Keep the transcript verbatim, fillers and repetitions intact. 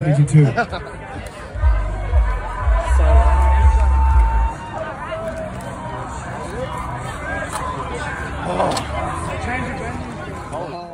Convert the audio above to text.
eighty-two. Oh.